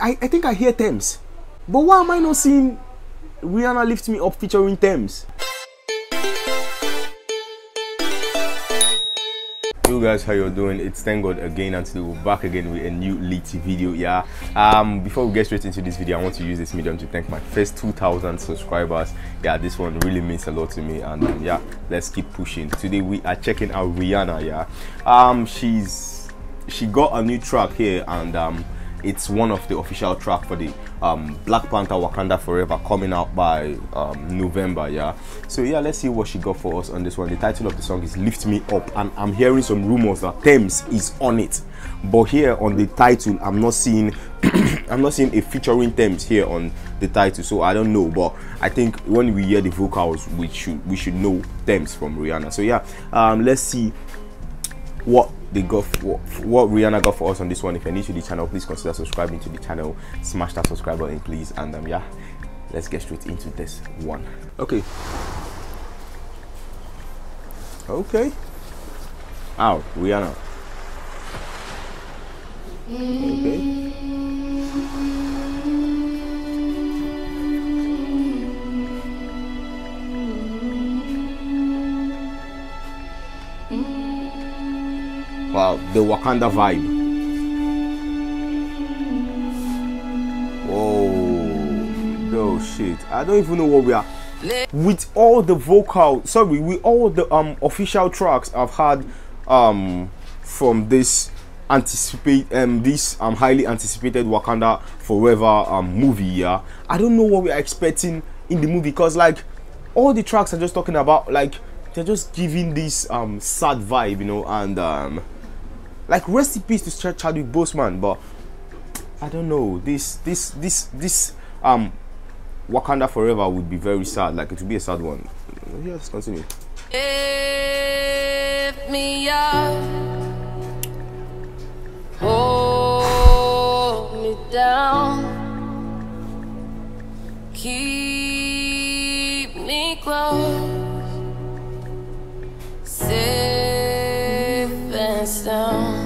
I think I hear Tems. But why am I not seeing Rihanna Lift Me Up featuring Tems? Yo guys, how you doing? It's Thank God again, and today we're back again with a new lit video. Yeah, before we get straight into this video, I want to use this medium to thank my first 2,000 subscribers. Yeah, this one really means a lot to me, and yeah, let's keep pushing. Today we are checking out Rihanna. Yeah, she got a new track here, and it's one of the official track for the Black Panther Wakanda Forever coming out by November. Yeah, so yeah, let's see what she got for us on this one. The title of the song is Lift Me Up, and I'm hearing some rumors that Tems is on it, but here on the title I'm not seeing I'm not seeing a featuring Tems here on the title, so I don't know, but I think when we hear the vocals we should know Tems from Rihanna. So yeah, let's see what they got, what Rihanna got for us on this one. If you're new to the channel, please consider subscribing to the channel, smash that subscribe button please, and yeah, let's get straight into this one. Okay, out Rihanna. Okay, wow, the Wakanda vibe. Whoa, oh shit, I don't even know what we are with all the vocal, sorry, with all the official tracks I've had from this highly anticipated Wakanda Forever movie. Yeah, I don't know what we are expecting in the movie, because like all the tracks are just talking about, like they're just giving this sad vibe, you know, and like rest in peace to Chadwick Boseman, but I don't know, this Wakanda Forever would be very sad, like it would be a sad one. Yeah, let's continue. Lift me up, hold me down, keep me close, safe and sound.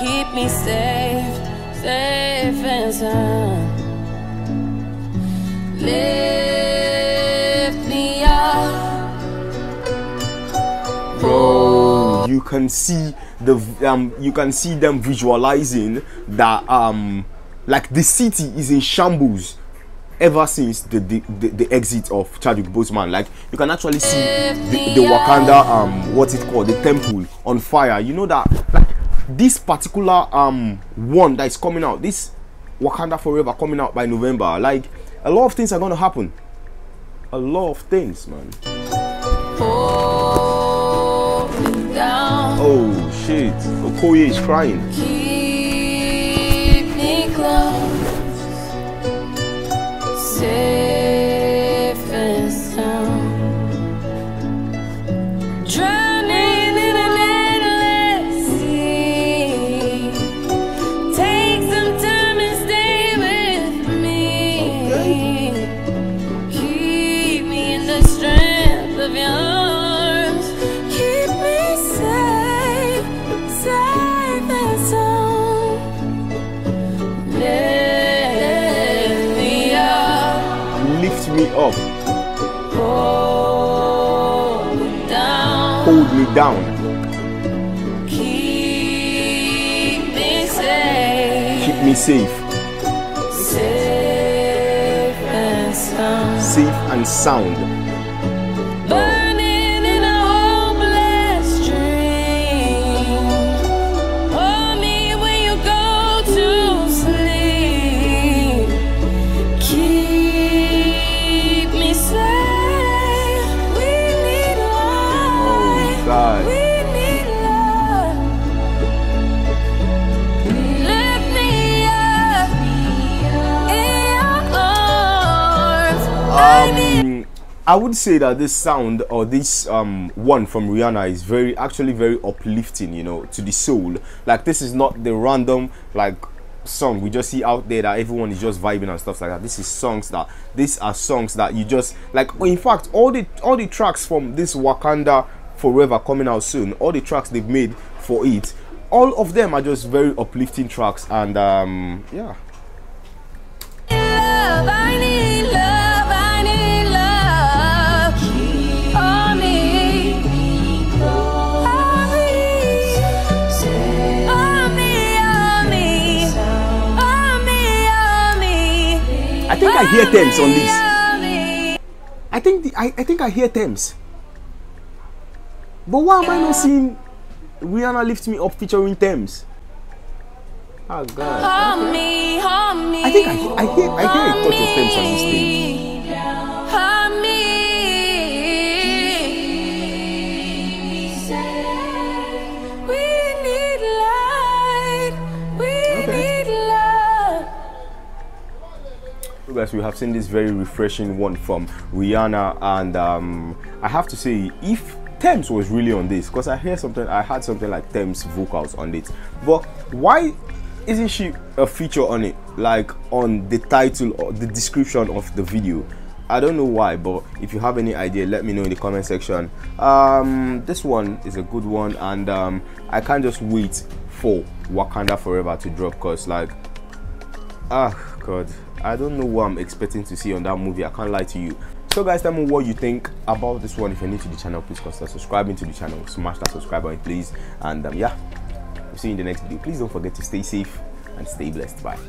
Keep me safe, safe and sound. Lift me up. Bro, you can see the you can see them visualizing that like the city is in shambles ever since the exit of Chadwick Boseman. Like you can actually see the Wakanda what's it called, the temple on fire. You know that like this particular one that is coming out, this Wakanda Forever coming out by November, like a lot of things are gonna happen, a lot of things, man. Oh shit, Okoye is crying. Keep me close, safe and sound. Up, hold me down, keep me safe, safe and sound, burning in a hopeless dream, hold me when you go to sleep, God. We need love. Lift me up in your arms. I would say that this sound, or this one from Rihanna, is actually very uplifting, you know, to the soul. Like, this is not the random like song we just see out there that everyone is just vibing and stuff like that. This is songs that, these are songs that you just like. In fact, all the tracks from this Wakanda Forever coming out soon, all the tracks they've made for it, all of them are just very uplifting tracks. And yeah. I think I hear Tems on this. I think I hear Tems. But why am I not seeing Rihanna Lift Me Up featuring Tems? Oh God. Okay. I think I hear a touch of Tems on this thing. Guys, we have seen this very refreshing one from Rihanna, and I have to say, if Tems was really on this, because I had something like Tems vocals on it, but why isn't she a feature on it, like on the title or the description of the video? I don't know why, but if you have any idea, let me know in the comment section. This one is a good one, and I can't just wait for Wakanda Forever to drop, because like, ah God, I don't know what I'm expecting to see on that movie, I can't lie to you. So guys, tell me what you think about this one. If you're new to the channel, please consider subscribing to the channel, smash that subscribe button please, and yeah, we'll see you in the next video. Please don't forget to stay safe and stay blessed. Bye.